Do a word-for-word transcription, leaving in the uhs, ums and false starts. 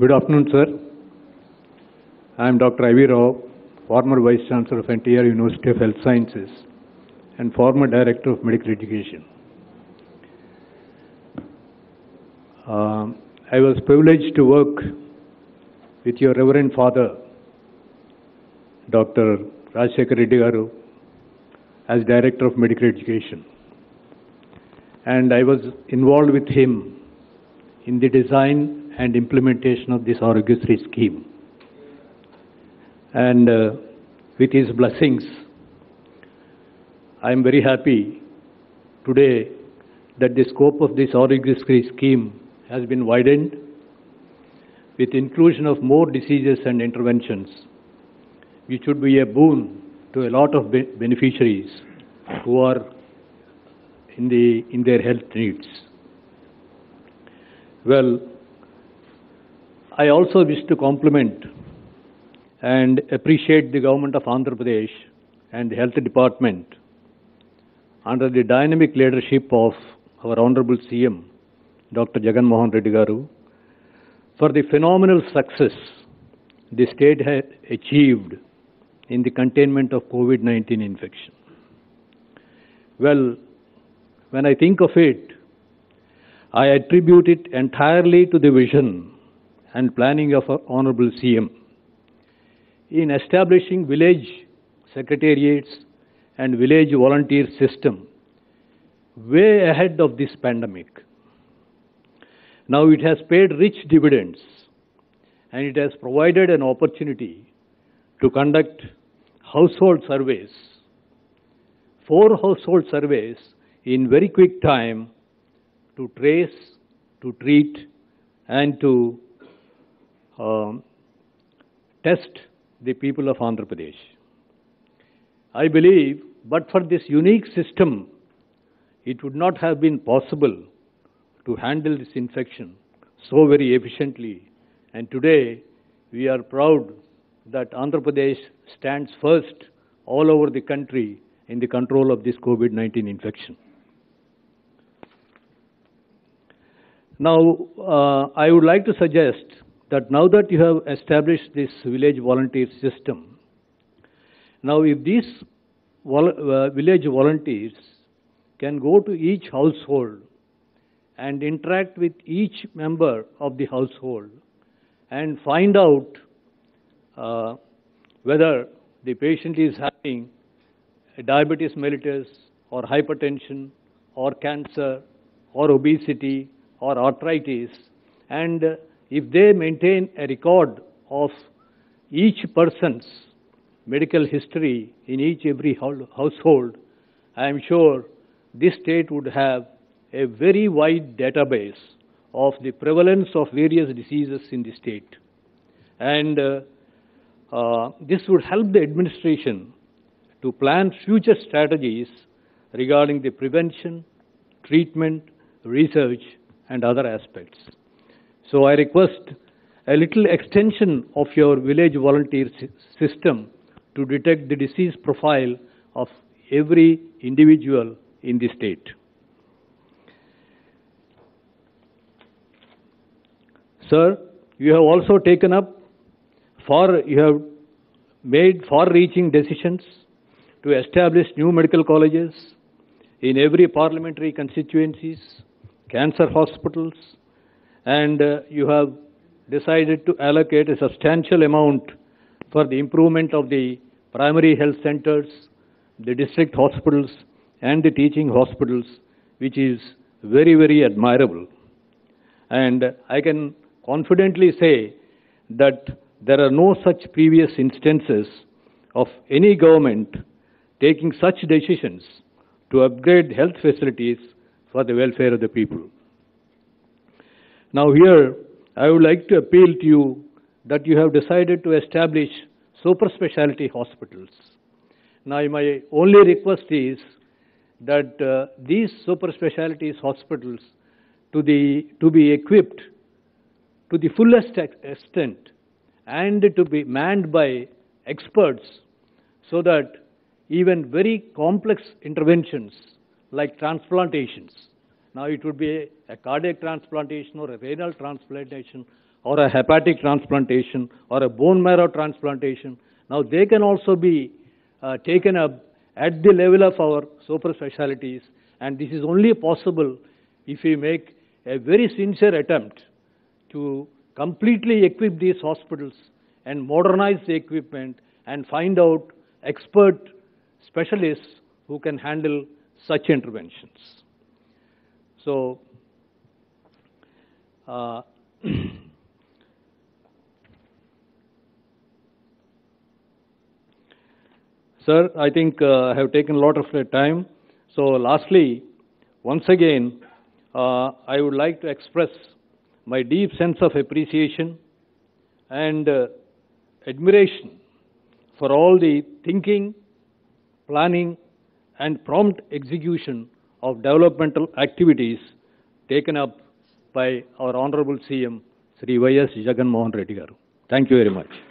Good afternoon, sir. I am Doctor Ivy Rao, former Vice Chancellor of N T R University of Health Sciences and former Director of Medical Education. Uh, I was privileged to work with your Reverend Father, Doctor Rajshekhar Reddygaru, as Director of Medical Education. And I was involved with him in the design and implementation of this Arogyasri scheme. And uh, with his blessings, I am very happy today that the scope of this Arogyasri scheme has been widened with inclusion of more diseases and interventions, which would be a boon to a lot of be beneficiaries who are in, the, in their health needs. Well, I also wish to compliment and appreciate the government of Andhra Pradesh and the health department under the dynamic leadership of our Honorable C M, Doctor Jagan Mohan Reddy Garu, for the phenomenal success the state had achieved in the containment of COVID nineteen infection. Well, when I think of it, I attribute it entirely to the vision and planning of our Honorable C M in establishing village secretariats and village volunteer system way ahead of this pandemic. Now it has paid rich dividends and it has provided an opportunity to conduct household surveys, four household surveys in very quick time to trace, to treat and to Um, test the people of Andhra Pradesh. I believe, but for this unique system, it would not have been possible to handle this infection so very efficiently. And today, we are proud that Andhra Pradesh stands first all over the country in the control of this COVID nineteen infection. Now, uh, I would like to suggest that now that you have established this village volunteer system, now if these vol uh, village volunteers can go to each household and interact with each member of the household and find out uh, whether the patient is having diabetes mellitus or hypertension or cancer or obesity or arthritis, and uh, if they maintain a record of each person's medical history in each every household, I am sure this state would have a very wide database of the prevalence of various diseases in the state. And uh, uh, this would help the administration to plan future strategies regarding the prevention, treatment, research, and other aspects. So I request a little extension of your village volunteer system to detect the disease profile of every individual in the state. Sir, you have also taken up, for you have made far-reaching decisions to establish new medical colleges in every parliamentary constituencies, cancer hospitals, and uh, you have decided to allocate a substantial amount for the improvement of the primary health centers, the district hospitals, and the teaching hospitals, which is very, very admirable. And uh, I can confidently say that there are no such previous instances of any government taking such decisions to upgrade health facilities for the welfare of the people. Now here, I would like to appeal to you that you have decided to establish super specialty hospitals. Now my only request is that uh, these super specialties hospitals to, the, to be equipped to the fullest extent and to be manned by experts so that even very complex interventions like transplantations. Now it would be a cardiac transplantation or a renal transplantation or a hepatic transplantation or a bone marrow transplantation. Now they can also be uh, taken up at the level of our super specialities, and this is only possible if we make a very sincere attempt to completely equip these hospitals and modernize the equipment and find out expert specialists who can handle such interventions. So, uh, sir, I think uh, I have taken a lot of your time. So lastly, once again, uh, I would like to express my deep sense of appreciation and uh, admiration for all the thinking, planning, and prompt execution of developmental activities taken up by our Honorable C M Sri Y S Jagan Mohan Reddy Garu. Thank you very much.